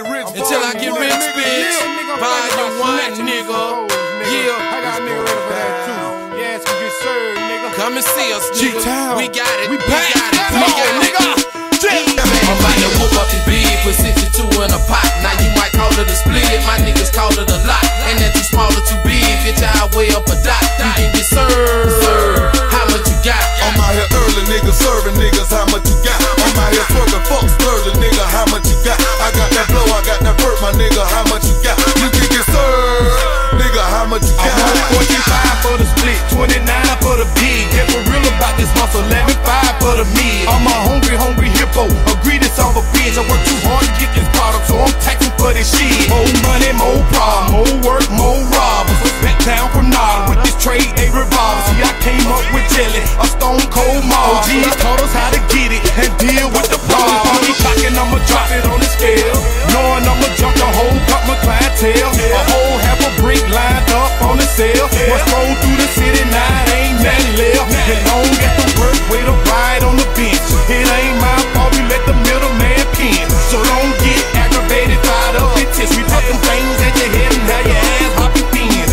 Until I get rich, bitch. Buy your wine, nigga. Yeah, I got a nigga ready for that too. Yeah, it's gonna get served, nigga. Come and see us, nigga. We got it. We back. Come on, nigga. I'm about to whoop up the big for 62 in a pot. Now you might call it a split, my niggas call it a lot. And that too small or too big, bitch, I'll weigh up a dot. You can get served. How much you got? I'm out here early, nigga, serving niggas. How much you got? I'm out here twerking, fuck, splurging, nigga. How much you got? I got that blow, I got that perk, my nigga. How much you got? You can get served, nigga. How much you got? 45 for the split, 29 for the big. If we're real about this muscle, 11.5 for the mid. I'm a hungry, hungry hippo. Agree to solve a bitch. I work too hard to get this product, so I'm taxing for this shit. More money, more problem, more work, more robbers. Back down from Nod with this trade, they revolve. See, I came up with jelly, a stone cold mob. OGs taught us how to get it and deal with the problem. On the clock and I'ma drop it on the scale, knowing I'ma jump the whole cup, my clientele. A whole half a brick lined up on the sale. What's rolled through the city now? It ain't nothing left. Get long, get the work, way to ride on the bench. It ain't my fault, we let the middleman pin. So don't get aggravated by the bitches. We put them things at your head and now your ass hopping in.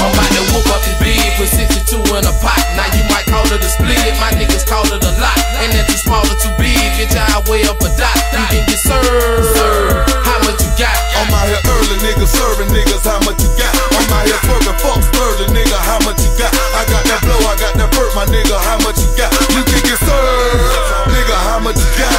I'm about to whoop up this big for 62 in a pot. Now you might call it a split, my niggas call it a lot. And that too small or too big, bitch, I'll weigh up a dot. You can get served. How much you got? I'm out here early, niggas, serving niggas. How much you got? I'm out here twerking, fuck, splurging, nigga. How much you got? I got that blow, I got that perk, my nigga. How much you got? You can get served, nigga. How much you got?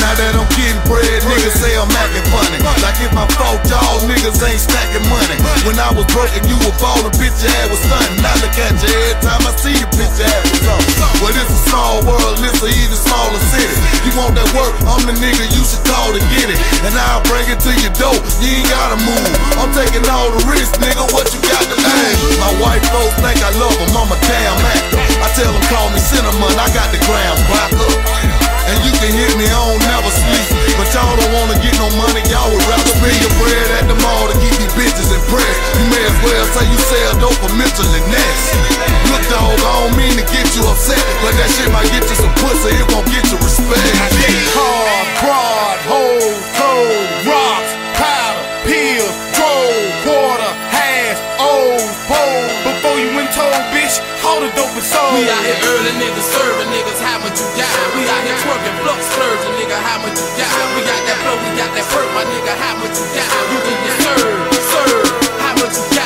Now that I'm getting bread, niggas say I'm acting funny. Like if my fault, y'all niggas ain't stacking money. When I was broke and you were ballin', bitch, your ass was stuntin'. I look at you every time I see you, bitch, your ass was something. Well, it's a small world, it's an even smaller city. You want that work? I'm the nigga you should call to get it. And I'll bring it to your door, you ain't gotta move. I'm taking all the risks, nigga, what you got to lose? My white folks think I love them, I'm a damn actor. I tell them call me Cinnamon, I got the ground blocked up. And you can hit me, I don't never sleep. But y'all don't wanna get no money, y'all would rather pay your bread at the mall to keep these bitches in prayer. You may as well say you sell dope for mental illness. Look dog, I don't mean to get you upset, but that shit might get you some pussy, it won't get you respect. I get hard, broad, hoes, cold, rocks, powder, pills, gold, water, hash, old, bold. Before you went told, bitch, all the dope is sold. We out here early, niggas, serving niggas, how much you got? We out here twerking, flux, splurging, nigga, how much you got? We got that flow, we got that perk, my nigga, how much you got? You can get served, how much you got?